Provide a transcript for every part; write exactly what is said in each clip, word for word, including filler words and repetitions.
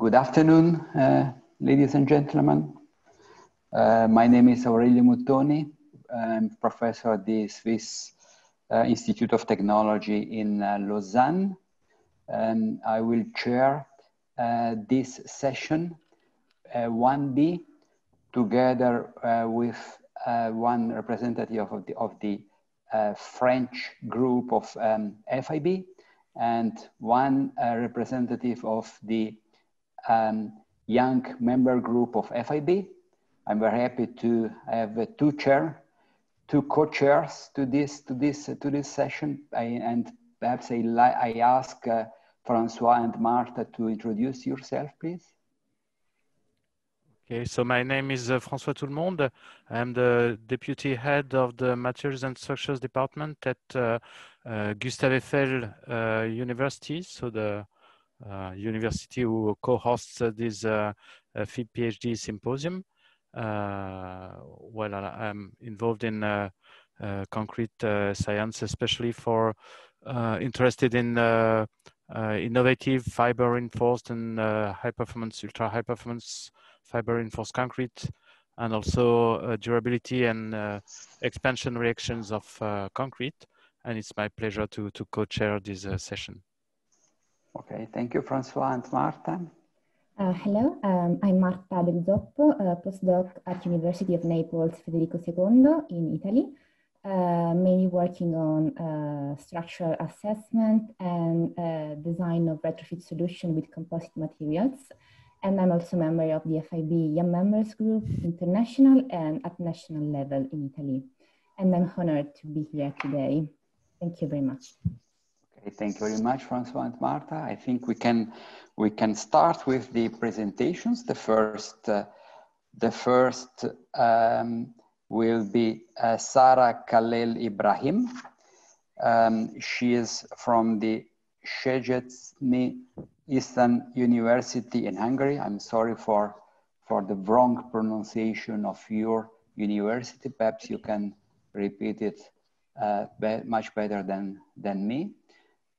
Good afternoon, uh, ladies and gentlemen. Uh, my name is Aurelio Muttoni. I'm professor at the Swiss uh, Institute of Technology in uh, Lausanne. Um, I will chair uh, this session uh, one B together uh, with uh, one representative of the, of the uh, French group of um, F I B and one uh, representative of the um, young member group of F I B. I'm very happy to have uh, two chair, two co-chairs to this to this uh, to this session. I, and perhaps I, I ask uh, François and Marta to introduce yourself, please. Okay, so my name is uh, François Toutlemonde. I'm the deputy head of the Materials and Structures Department at uh, uh, Gustave Eiffel uh, University, so the uh, university who co-hosts uh, this uh, F I B PhD symposium. Uh, well, I'm involved in uh, uh, concrete uh, science, especially for uh, interested in uh, uh, innovative fiber reinforced and uh, high performance, ultra high performance fiber reinforced concrete, and also uh, durability and uh, expansion reactions of uh, concrete. And it's my pleasure to, to co-chair this uh, session. Okay, thank you, François and Marta. Uh, hello, um, I'm Marta Del Zoppo, a postdoc at University of Naples Federico the Second in Italy, uh, mainly working on uh, structural assessment and uh, design of retrofit solution with composite materials. And I'm also a member of the F I B Young Members Group, international and at national level in Italy. And I'm honored to be here today. Thank you very much. Okay, thank you very much, François and Marta. I think we can we can start with the presentations. The first uh, the first um, will be uh, Sarah Khaleel Ibrahim. Um, she is from the Széchenyi István University in Hungary. I'm sorry for for the wrong pronunciation of your university. Perhaps you can repeat it uh, be much better than than me.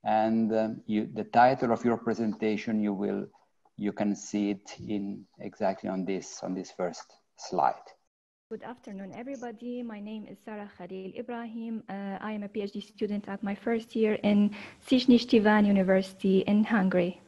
And um, you, the title of your presentation, you will you can see it in exactly on this on this first slide. Good afternoon, everybody. My name is Sarah Khaleel Ibrahim. Uh, I am a PhD student at my first year in Széchenyi István University in Hungary.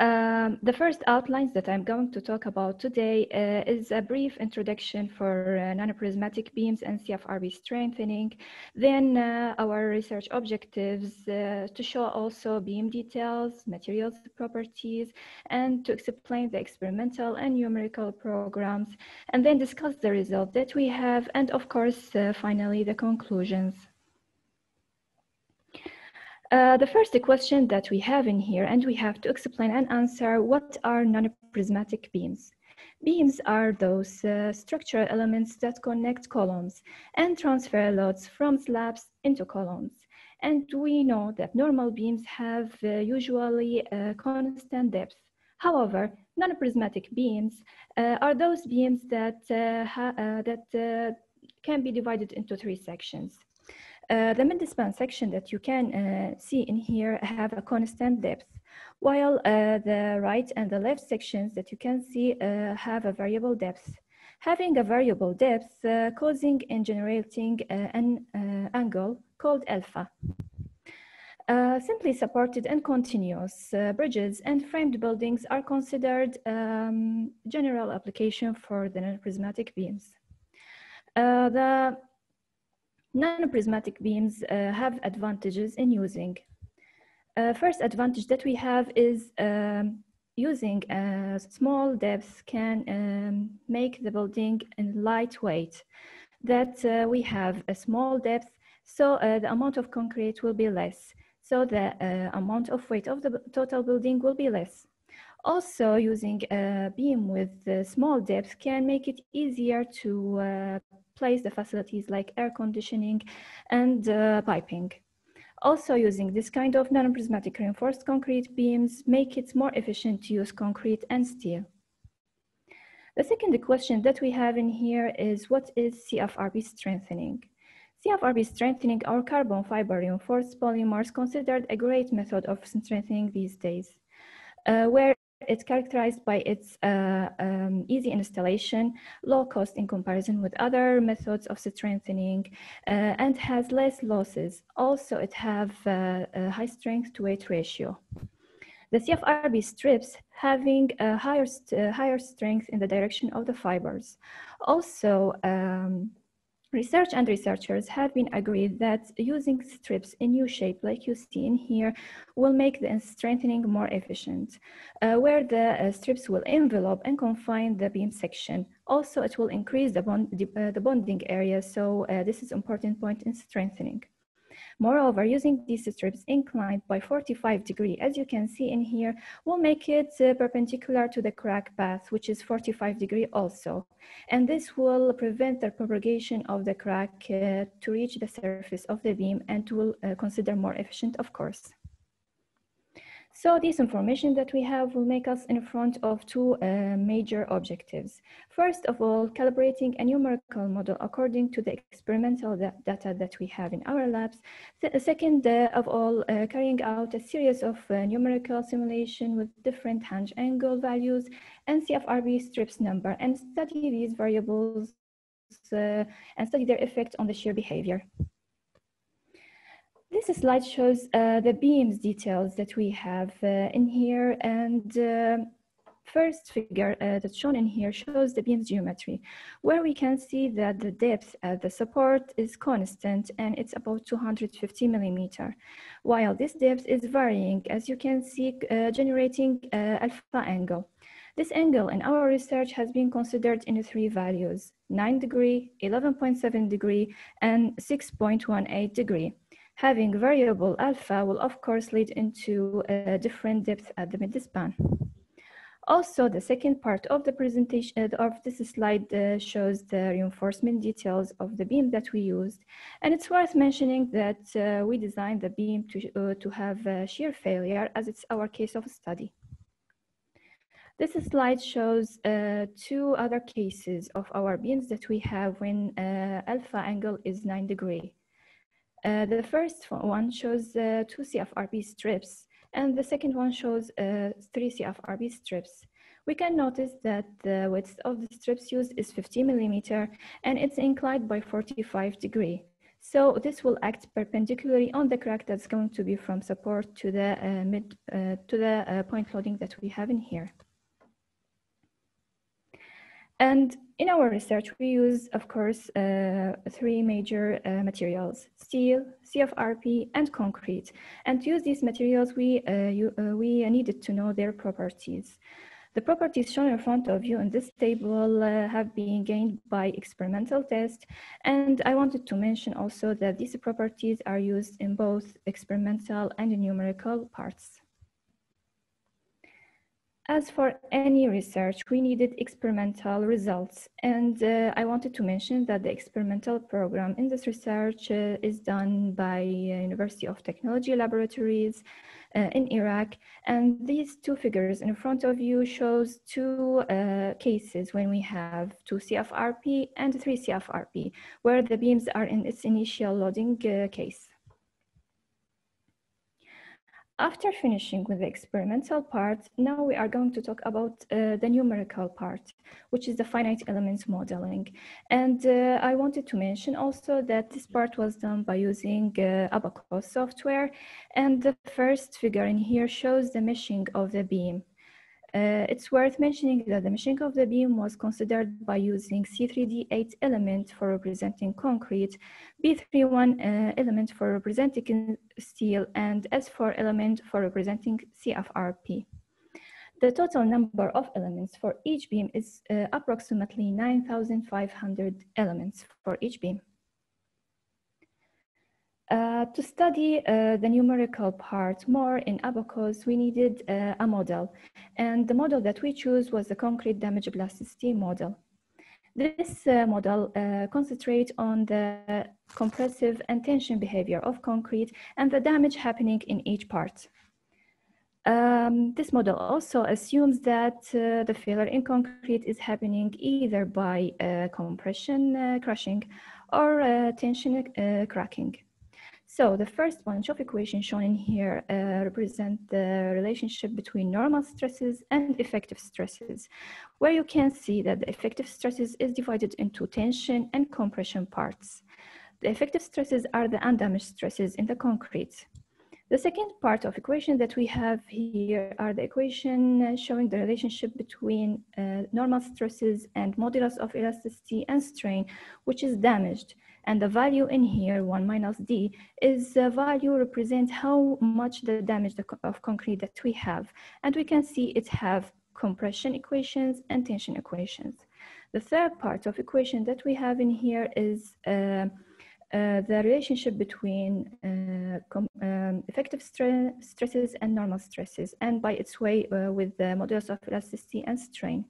Um, the first outlines that I'm going to talk about today uh, is a brief introduction for uh, nanoprismatic beams and C F R P strengthening. Then uh, our research objectives uh, to show also beam details, materials properties, and to explain the experimental and numerical programs, and then discuss the results that we have, and of course, uh, finally, the conclusions. Uh, the first question that we have in here, and we have to explain and answer, what are nanoprismatic beams? Beams are those uh, structural elements that connect columns and transfer loads from slabs into columns. And we know that normal beams have uh, usually a constant depth. However, nanoprismatic beams uh, are those beams that, uh, ha uh, that uh, can be divided into three sections. Uh, the midspan section that you can uh, see in here have a constant depth, while uh, the right and the left sections that you can see uh, have a variable depth. Having a variable depth uh, causing and generating uh, an uh, angle called alpha. Uh, simply supported and continuous uh, bridges and framed buildings are considered um, general application for the nanoprismatic beams. Uh, the Nanoprismatic beams uh, have advantages in using. Uh, first advantage that we have is um, using a small depth can um, make the building lightweight. That uh, we have a small depth, so uh, the amount of concrete will be less. So the uh, amount of weight of the total building will be less. Also, using a beam with a small depth can make it easier to uh, place the facilities like air conditioning and uh, piping. Also, using this kind of nanoprismatic reinforced concrete beams make it more efficient to use concrete and steel. The second question that we have in here is, what is C F R P strengthening? C F R P strengthening or carbon fiber reinforced polymers considered a great method of strengthening these days, uh, where it's characterized by its uh, um, easy installation, low cost in comparison with other methods of strengthening, uh, and has less losses. Also, it has uh, a high strength to weight ratio. The C F R P strips having a higher, st uh, higher strength in the direction of the fibers. Also, um, research and researchers have been agreed that using strips in U-shape, like you see in here, will make the strengthening more efficient, uh, where the uh, strips will envelope and confine the beam section. Also, it will increase the, bond, the, uh, the bonding area, so uh, this is an important point in strengthening. Moreover, using these strips inclined by forty-five degrees, as you can see in here, will make it uh, perpendicular to the crack path, which is forty-five degrees also. And this will prevent the propagation of the crack uh, to reach the surface of the beam, and will uh, consider more efficient, of course. So this information that we have will make us in front of two uh, major objectives. First of all, calibrating a numerical model according to the experimental da data that we have in our labs. The second uh, of all, uh, carrying out a series of uh, numerical simulation with different hinge angle values and C F R P strips number, and study these variables uh, and study their effect on the shear behavior. This slide shows uh, the beams details that we have uh, in here, and uh, first figure uh, that's shown in here shows the beam's geometry, where we can see that the depth at the support is constant and it's about two hundred fifty millimeters, while this depth is varying, as you can see, uh, generating uh, alpha angle. This angle in our research has been considered in three values: nine degrees, eleven point seven degrees, and six point one eight degrees. Having variable alpha will of course lead into a different depth at the midspan. Also, the second part of the presentation of this slide uh, shows the reinforcement details of the beam that we used. And it's worth mentioning that uh, we designed the beam to, uh, to have uh, shear failure, as it's our case of study. This slide shows uh, two other cases of our beams that we have when uh, alpha angle is nine degrees. Uh, the first one shows uh, two C F R P strips, and the second one shows uh, three C F R P strips. We can notice that the width of the strips used is fifty millimeters, and it's inclined by forty-five degrees. So this will act perpendicularly on the crack that's going to be from support to the uh, mid uh, to the uh, point loading that we have in here. And in our research, we use, of course, uh, three major uh, materials: steel, C F R P, and concrete. And to use these materials, we, uh, you, uh, we needed to know their properties. The properties shown in front of you in this table uh, have been gained by experimental tests. And I wanted to mention also that these properties are used in both experimental and numerical parts. As for any research, we needed experimental results, and uh, I wanted to mention that the experimental program in this research uh, is done by uh, University of Technology Laboratories uh, in Iraq, and these two figures in front of you shows two uh, cases when we have two C F R P and three C F R P, where the beams are in its initial loading uh, case. After finishing with the experimental part, now we are going to talk about uh, the numerical part, which is the finite elements modeling. And uh, I wanted to mention also that this part was done by using uh, ABAQUS software. And the first figure in here shows the meshing of the beam. Uh, it's worth mentioning that the meshing of the beam was considered by using C three D eight element for representing concrete, B thirty-one uh, element for representing steel, and S four element for representing C F R P. The total number of elements for each beam is uh, approximately nine thousand five hundred elements for each beam. Uh, to study uh, the numerical part more in ABAQUS, we needed uh, a model, and the model that we chose was the concrete damage plasticity model. This uh, model uh, concentrates on the compressive and tension behavior of concrete and the damage happening in each part. Um, this model also assumes that uh, the failure in concrete is happening either by uh, compression uh, crushing or uh, tension uh, cracking. So the first bunch of equations shown in here uh, represent the relationship between normal stresses and effective stresses, where you can see that the effective stresses is divided into tension and compression parts. The effective stresses are the undamaged stresses in the concrete. The second part of equation that we have here are the equation showing the relationship between uh, normal stresses and modulus of elasticity and strain, which is damaged. And the value in here, one minus D, is the value represent how much the damage of concrete that we have. And we can see it have compression equations and tension equations. The third part of equation that we have in here is uh, Uh, the relationship between uh, com um, effective stre stresses and normal stresses, and by its way uh, with the modulus of elasticity and strain.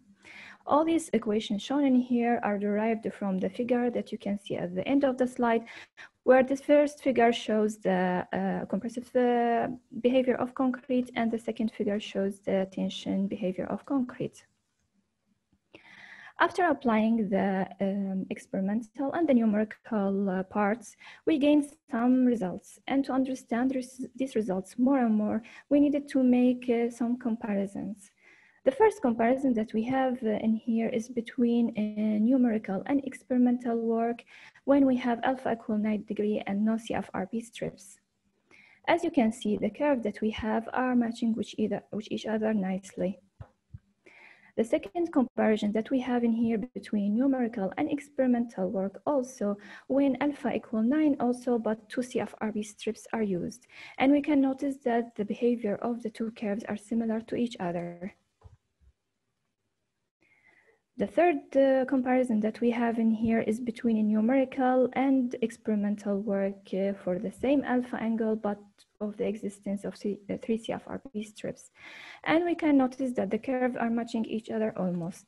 All these equations shown in here are derived from the figure that you can see at the end of the slide, where this first figure shows the uh, compressive uh, behavior of concrete, and the second figure shows the tension behavior of concrete. After applying the um, experimental and the numerical uh, parts, we gained some results. And to understand res these results more and more, we needed to make uh, some comparisons. The first comparison that we have uh, in here is between uh, numerical and experimental work when we have alpha equal ninety degrees and no C F R P strips. As you can see, the curves that we have are matching which, either, which each other nicely. The second comparison that we have in here between numerical and experimental work also when alpha equal nine also, but two C F R P strips are used. And we can notice that the behavior of the two curves are similar to each other. The third uh, comparison that we have in here is between a numerical and experimental work uh, for the same alpha angle, but of the existence of C uh, three C F R P strips. And we can notice that the curves are matching each other almost.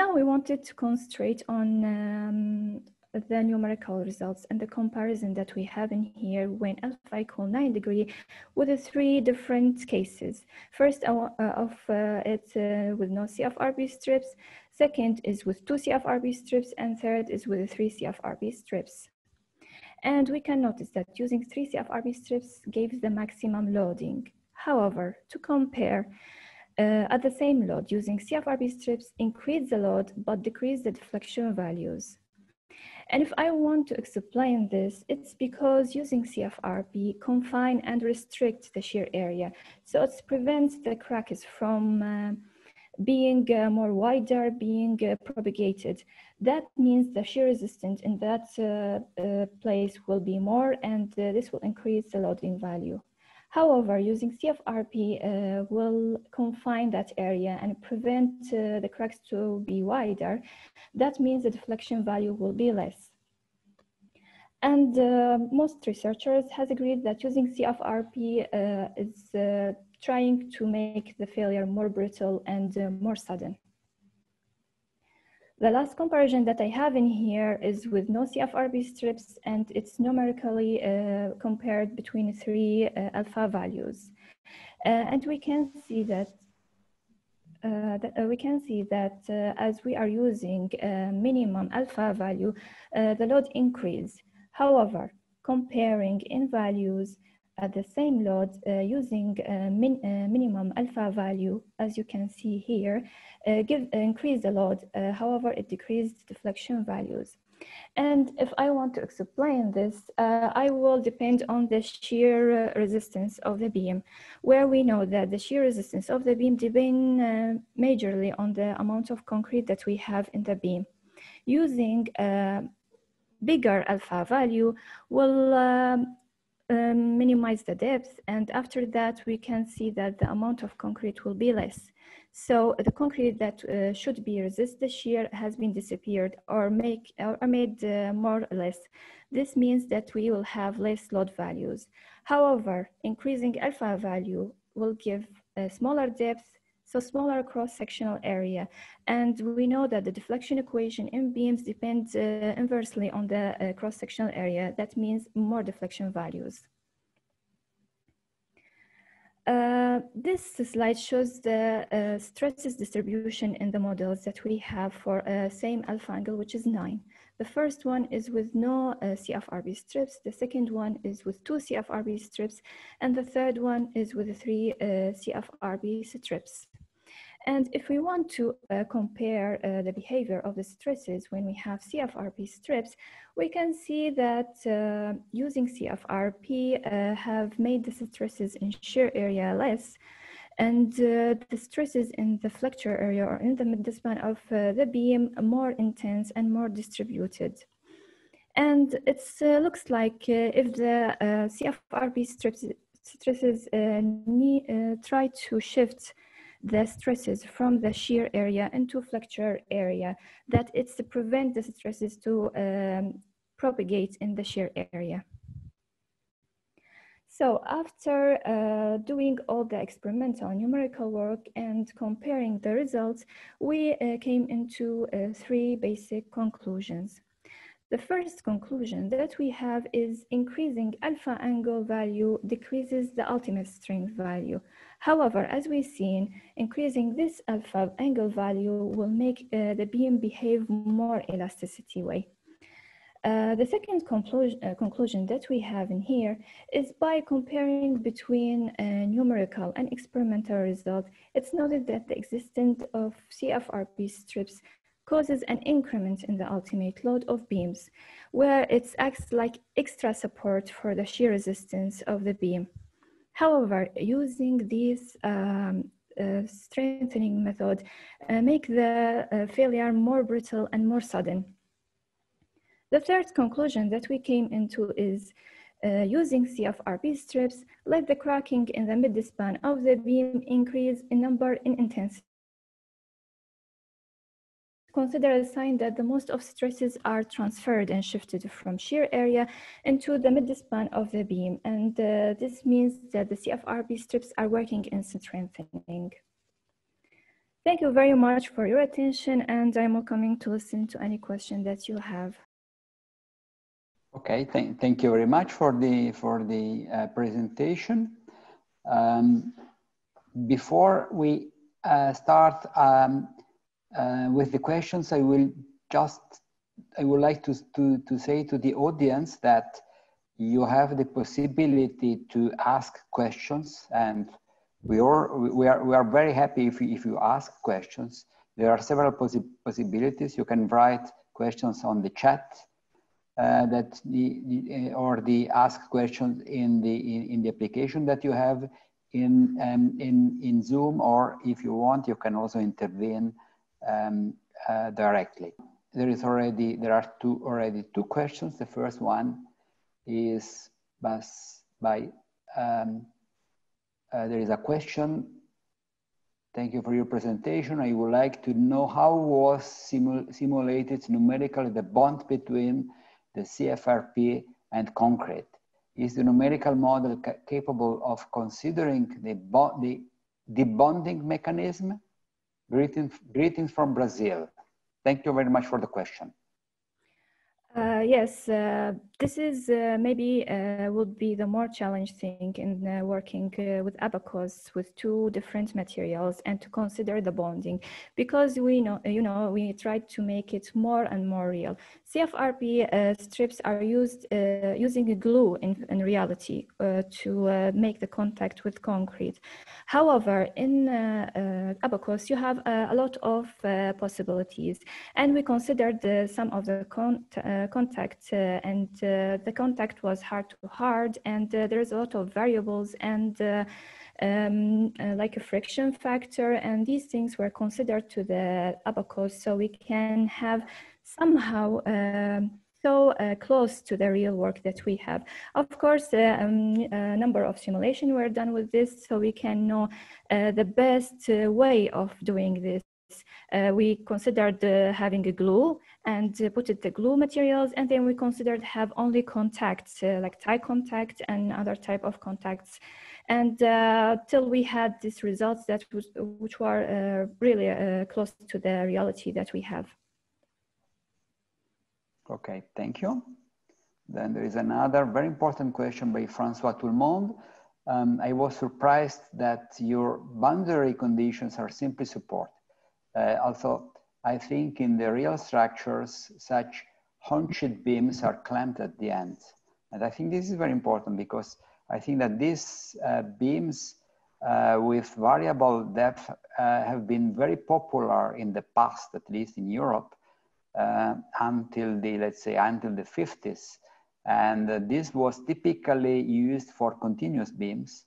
Now we wanted to concentrate on um, the numerical results and the comparison that we have in here when alpha equal nine degrees with the three different cases. First uh, of uh, it uh, with no C F R P strips, second is with two C F R P strips, and third is with three C F R P strips. And we can notice that using three C F R P strips gives the maximum loading. However, to compare, Uh, at the same load, using C F R P strips increase the load but decrease the deflection values. And if I want to explain this, it's because using C F R P confine and restrict the shear area. So it prevents the cracks from uh, being uh, more wider, being uh, propagated. That means the shear resistance in that uh, uh, place will be more, and uh, this will increase the loading value. However, using C F R P uh, will confine that area and prevent uh, the cracks to be wider. That means the deflection value will be less. And uh, most researchers has agreed that using C F R P uh, is uh, trying to make the failure more brutal and uh, more sudden. The last comparison that I have in here is with no C F R P strips, and it's numerically uh, compared between three uh, alpha values. Uh, and we can see that, uh, that uh, we can see that uh, as we are using a minimum alpha value, uh, the load increase. However, comparing in values at the same load uh, using uh, min uh, minimum alpha value, as you can see here, uh, give uh, increase the load. Uh, however, it decreased deflection values. And if I want to explain this, uh, I will depend on the shear uh, resistance of the beam, where we know that the shear resistance of the beam depends uh, majorly on the amount of concrete that we have in the beam. Using a bigger alpha value will um, Uh, minimize the depth, and after that we can see that the amount of concrete will be less. So the concrete that uh, should be resist the shear has been disappeared or make or made uh, more or less. This means that we will have less load values. However, increasing alpha value will give a smaller depth, so smaller cross-sectional area. And we know that the deflection equation in beams depends uh, inversely on the uh, cross-sectional area. That means more deflection values. Uh, this slide shows the uh, stresses distribution in the models that we have for uh, same alpha angle, which is nine. The first one is with no uh, C F R B strips. The second one is with two C F R B strips. And the third one is with three uh, C F R B strips. And if we want to uh, compare uh, the behavior of the stresses when we have C F R P strips, we can see that uh, using C F R P uh, have made the stresses in shear area less, and uh, the stresses in the flexure area or in the midspan of uh, the beam more intense and more distributed. And it uh, looks like uh, if the uh, C F R P strips, stresses uh, need, uh, try to shift the stresses from the shear area into flexure area, that it's to prevent the stresses to um, propagate in the shear area. So after uh, doing all the experimental numerical work and comparing the results, we uh, came into uh, three basic conclusions. The first conclusion that we have is increasing alpha angle value decreases the ultimate strength value. However, as we've seen, increasing this alpha angle value will make uh, the beam behave more elasticity way. Uh, the second conclusion, uh, conclusion that we have in here is by comparing between uh, numerical and experimental results, it's noted that the existence of C F R P strips causes an increment in the ultimate load of beams, where it acts like extra support for the shear resistance of the beam. However, using these um, uh, strengthening method uh, make the uh, failure more brittle and more sudden. The third conclusion that we came into is uh, using C F R P strips let the cracking in the midspan of the beam increase in number and intensity. Consider a sign that the most of stresses are transferred and shifted from shear area into the midspan of the beam. And uh, this means that the C F R P strips are working in strengthening. Thank you very much for your attention, and I'm welcoming to listen to any question that you have. Okay, th thank you very much for the, for the uh, presentation. Um, before we uh, start, um, Uh, with the questions, I will just, I would like to, to, to say to the audience that you have the possibility to ask questions, and we are, we are, we are very happy if you, if you ask questions. There are several possi possibilities. You can write questions on the chat uh, that the, or the ask questions in the, in, in the application that you have in, um, in, in Zoom, or if you want, you can also intervene Um, uh, directly. There is already, there are two, already two questions. The first one is by, by um, uh, there is a question. Thank you for your presentation. I would like to know how was simul simulated numerically the bond between the C F R P and concrete. Is the numerical model ca capable of considering the, bo the, the bonding mechanism? Greetings, greetings from Brazil. Thank you very much for the question. Uh, yes, uh, this is uh, maybe uh, would be the more challenging thing in uh, working uh, with ABAQUS with two different materials and to consider the bonding, because we know, you know, we tried to make it more and more real. C F R P uh, strips are used uh, using a glue in, in reality uh, to uh, make the contact with concrete. However, in uh, uh, ABAQUS, you have uh, a lot of uh, possibilities, and we considered uh, some of the con uh, contact uh, and uh, the contact was hard to hard, and uh, there's a lot of variables and uh, um, uh, like a friction factor, and these things were considered to the ABAQUS, so we can have somehow um, so uh, close to the real work that we have. Of course, uh, um, a number of simulations were done with this, so we can know uh, the best uh, way of doing this. Uh, we considered uh, having a glue and uh, put it the glue materials, and then we considered have only contacts uh, like tie contact and other type of contacts, and uh, till we had these results that was, which were uh, really uh, close to the reality that we have. Okay, thank you. Then there is another very important question by François Toutlemonde. um, I was surprised that your boundary conditions are simply support. Uh, also, I think in the real structures, such hinged beams are clamped at the end. And I think this is very important because I think that these uh, beams uh, with variable depth uh, have been very popular in the past, at least in Europe, uh, until the, let's say, until the fifties. And uh, this was typically used for continuous beams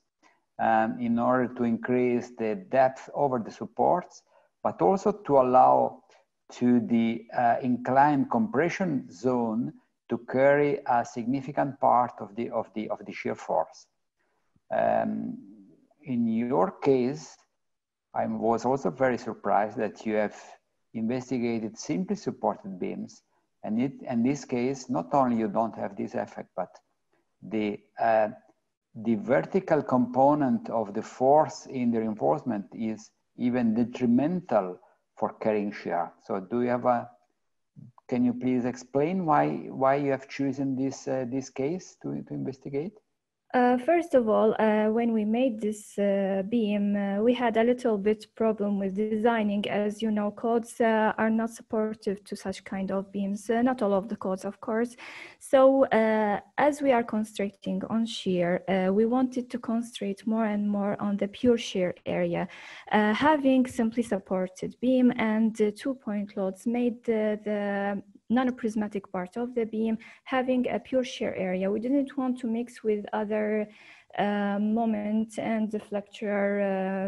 um, in order to increase the depth over the supports, but also to allow to the uh, inclined compression zone to carry a significant part of the, of the, of the shear force. Um, in your case, I was also very surprised that you have investigated simply supported beams. And it, in this case, not only you don't have this effect, but the, uh, the vertical component of the force in the reinforcement is even detrimental for carrying shear. So do you have a, can you please explain why, why you have chosen this, uh, this case to, to investigate? Uh, first of all, uh, when we made this uh, beam, uh, we had a little bit problem with designing. As you know, codes uh, are not supportive to such kind of beams, uh, not all of the codes, of course. So uh, as we are constricting on shear, uh, we wanted to concentrate more and more on the pure shear area. Uh, having simply supported beam and uh, two-point loads made the, the non-prismatic part of the beam having a pure shear area. We didn't want to mix with other uh, moment and the flexure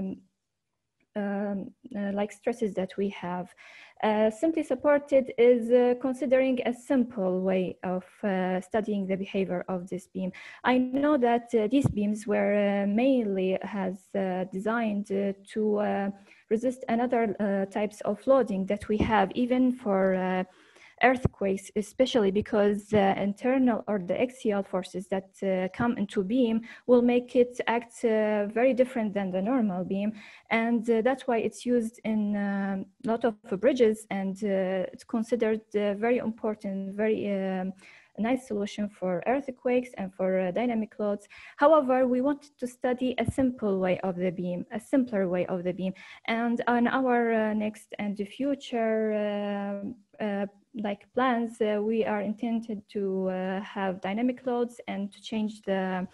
um, um, uh, like stresses that we have. Uh, simply supported is uh, considering a simple way of uh, studying the behavior of this beam. I know that uh, these beams were uh, mainly has uh, designed uh, to uh, resist another uh, types of loading that we have, even for uh, earthquakes, especially because the internal or the axial forces that uh, come into beam will make it act uh, very different than the normal beam, and uh, that's why it's used in a um, lot of uh, bridges, and uh, it's considered uh, very important, very um, nice solution for earthquakes and for uh, dynamic loads. However, we wanted to study a simple way of the beam, a simpler way of the beam, and on our uh, next and the future uh, uh, like plans, uh, we are intended to uh, have dynamic loads and to change the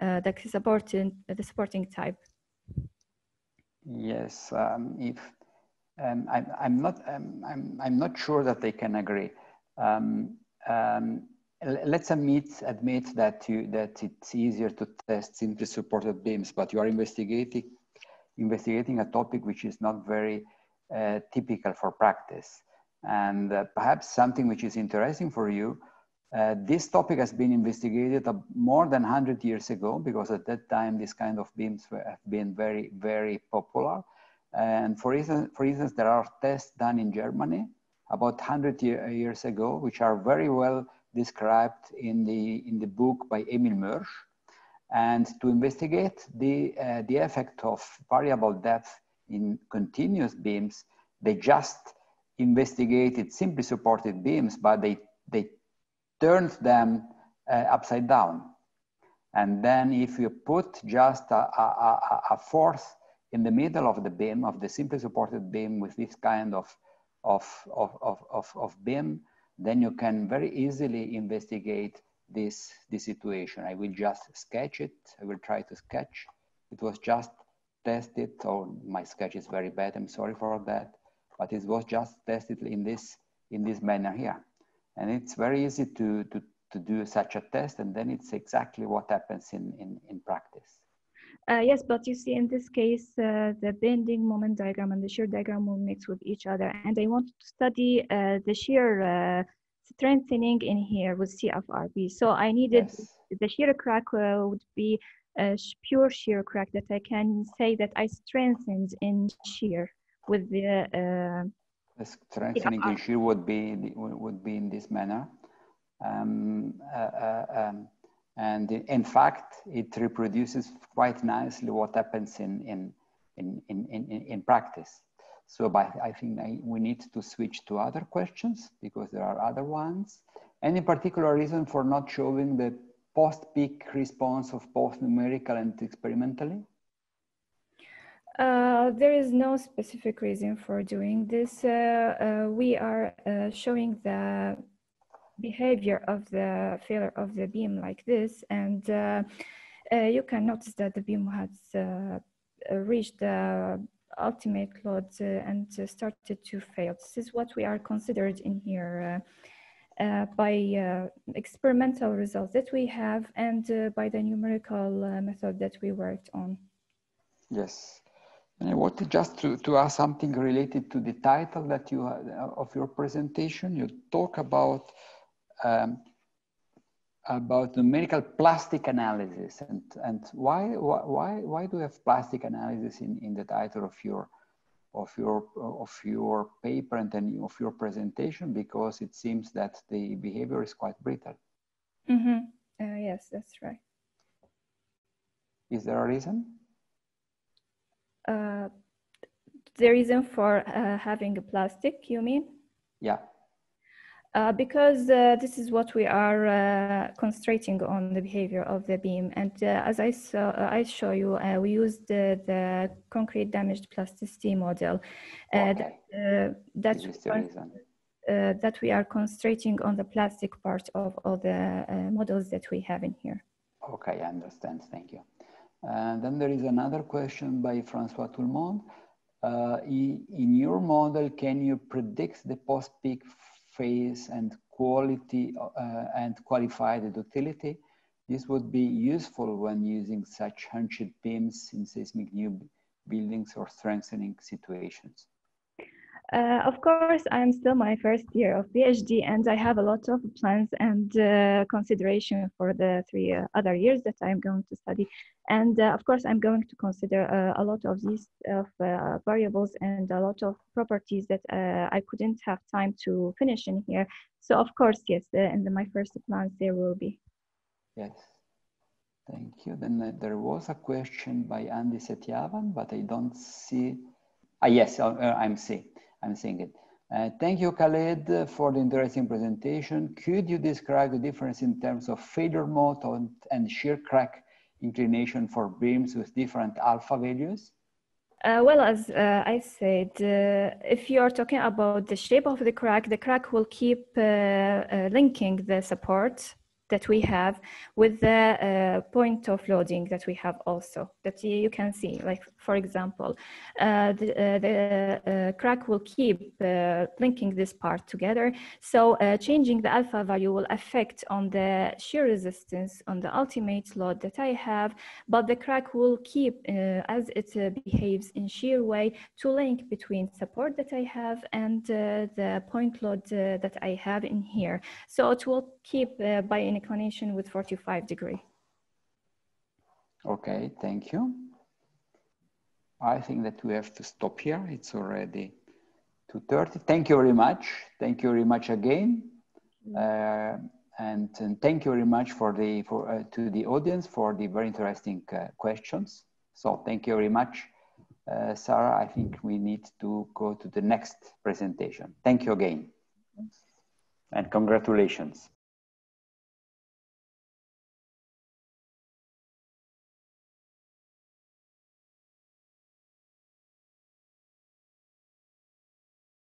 uh, the supporting the supporting type. Yes, um, if um, I'm, I'm not I'm, I'm I'm not sure that they can agree. Um, um, let's admit admit that you that it's easier to test simply supported beams, but you are investigating investigating a topic which is not very uh, typical for practice. And uh, perhaps something which is interesting for you, uh, this topic has been investigated uh, more than one hundred years ago, because at that time this kind of beams were, have been very, very popular. And for instance, for instance, there are tests done in Germany about one hundred year, years ago, which are very well described in the, in the book by Emil Mörsch. And to investigate the, uh, the effect of variable depth in continuous beams, they just investigated simply supported beams, but they, they turned them uh, upside down. And then if you put just a, a, a force in the middle of the beam, of the simply supported beam with this kind of, of, of, of, of, of beam, then you can very easily investigate this, this situation. I will just sketch it. I will try to sketch. It was just tested, or my sketch is very bad. I'm sorry for that. But it was just tested in this in this manner here, and it's very easy to to to do such a test, and then it's exactly what happens in in in practice. Uh, yes, but you see, in this case, uh, the bending moment diagram and the shear diagram will mix with each other, and I want to study uh, the shear uh, strengthening in here with C F R P. So I needed yes. the shear crack uh, would be a pure shear crack that I can say that I strengthened in shear. With the, uh, the strengthening in shear would be would be in this manner, um, uh, uh, um, and in fact, it reproduces quite nicely what happens in in in in in, in practice. So, by I think I, we need to switch to other questions because there are other ones. Any particular reason for not showing the post-peak response of both numerical and experimentally? Uh, there is no specific reason for doing this. Uh, uh, we are uh, showing the behavior of the failure of the beam like this, and uh, uh, you can notice that the beam has uh, reached the ultimate load uh, and started to fail. This is what we are considered in here uh, uh, by uh, experimental results that we have, and uh, by the numerical uh, method that we worked on. Yes. And I wanted just to, to ask something related to the title that you had of your presentation. You talk about um, about numerical plastic analysis, and and why why why do you have plastic analysis in, in the title of your of your of your paper and then of your presentation? Because it seems that the behavior is quite brittle. Mm-hmm. Uh, yes, that's right. Is there a reason? Uh, the reason for uh, having a plastic, you mean? Yeah. Uh, because uh, this is what we are uh, concentrating on, the behavior of the beam. And uh, as I saw, uh, I show you, uh, we used the, the concrete damaged plasticity model. Uh, okay. That, uh, that's the reason. Uh, that we are concentrating on the plastic part of all the uh, models that we have in here. Okay, I understand. Thank you. And then there is another question by François Toutlemonde. Uh, in your model, can you predict the post-peak phase and quality uh, and qualify the ductility? This would be useful when using such hunched beams in seismic new buildings or strengthening situations. Uh, of course, I'm still my first year of PhD, and I have a lot of plans and uh, consideration for the three uh, other years that I'm going to study. And uh, of course, I'm going to consider uh, a lot of these uh, uh, variables and a lot of properties that uh, I couldn't have time to finish in here. So of course, yes, uh, in the, my first plans there will be. Yes, thank you. Then uh, there was a question by Andy Setiavan, but I don't see. Ah, yes, uh, I'm seeing. I'm seeing it. Uh, thank you, Khaled, for the interesting presentation. Could you describe the difference in terms of failure mode on, and shear crack inclination for beams with different alpha values? Uh, well, as uh, I said, uh, if you are talking about the shape of the crack, the crack will keep uh, uh, linking the support that we have with the uh, point of loading that we have also, that you can see, like, for example, uh, the, uh, the uh, crack will keep uh, linking this part together. So uh, changing the alpha value will affect on the shear resistance on the ultimate load that I have, but the crack will keep, uh, as it uh, behaves in shear way, to link between support that I have and uh, the point load uh, that I have in here. So it will keep uh, by an inclination with forty-five degree. Okay, thank you. I think that we have to stop here. It's already two thirty. Thank you very much. Thank you very much again. Uh, and, and thank you very much for the, for, uh, to the audience for the very interesting uh, questions. So thank you very much. Uh, Sarah, I think we need to go to the next presentation. Thank you again. And congratulations.